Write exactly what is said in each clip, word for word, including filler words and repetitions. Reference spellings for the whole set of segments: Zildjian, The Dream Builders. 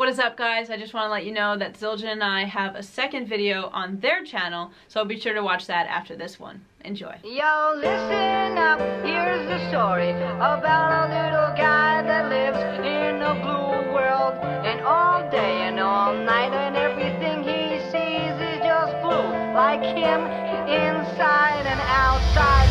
What is up, guys? I just want to let you know that Zildjian and I have a second video on their channel, so be sure to watch that after this one. Enjoy. Yo, listen up. Here's the story about a little guy that lives in a blue world, and all day and all night, and everything he sees is just blue, like him inside and outside.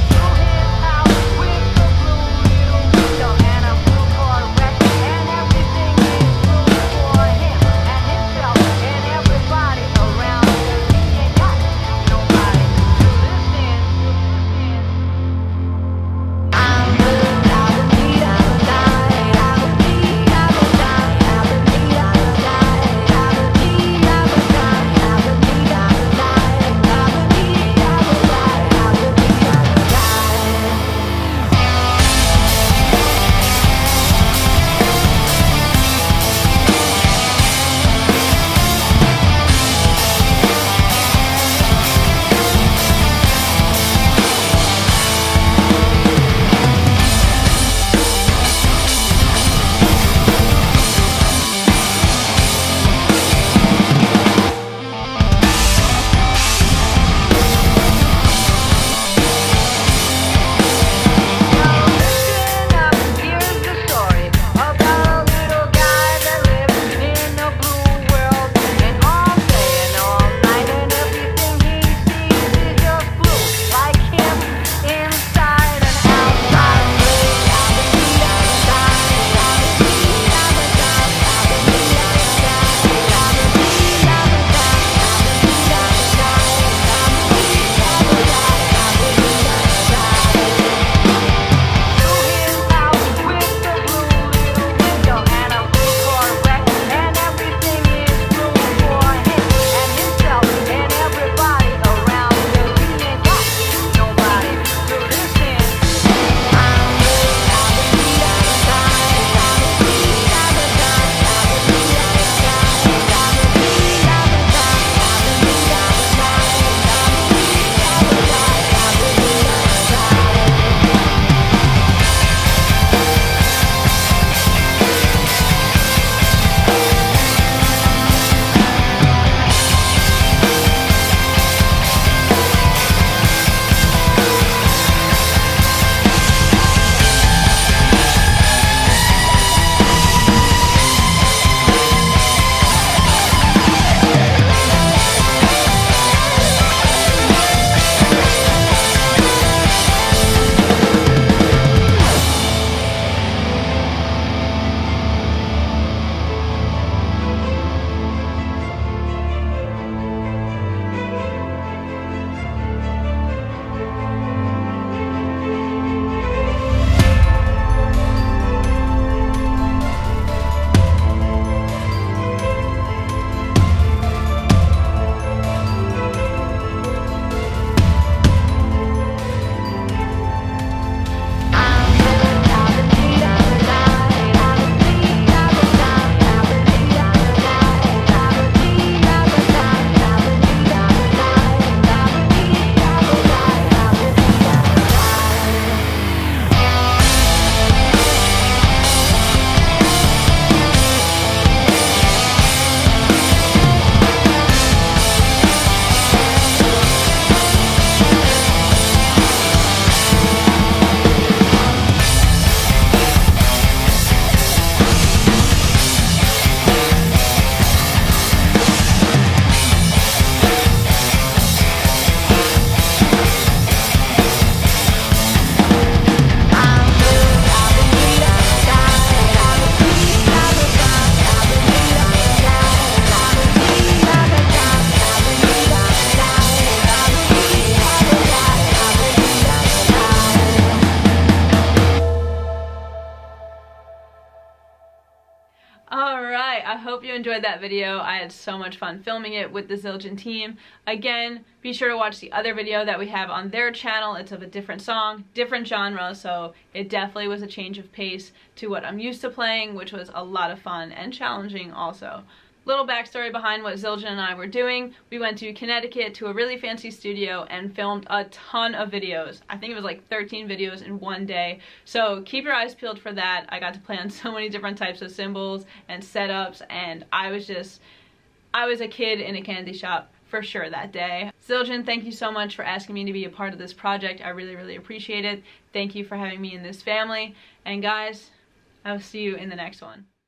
Alright, I hope you enjoyed that video. I had so much fun filming it with the Zildjian team. Again, be sure to watch the other video that we have on their channel. It's of a different song, different genre, so it definitely was a change of pace to what I'm used to playing, which was a lot of fun and challenging also. Little backstory behind what Zildjian and I were doing. We went to Connecticut to a really fancy studio and filmed a ton of videos. I think it was like thirteen videos in one day. So keep your eyes peeled for that. I got to play on so many different types of cymbals and setups, and I was just, I was a kid in a candy shop for sure that day. Zildjian, thank you so much for asking me to be a part of this project. I really, really appreciate it. Thank you for having me in this family. And guys, I will see you in the next one.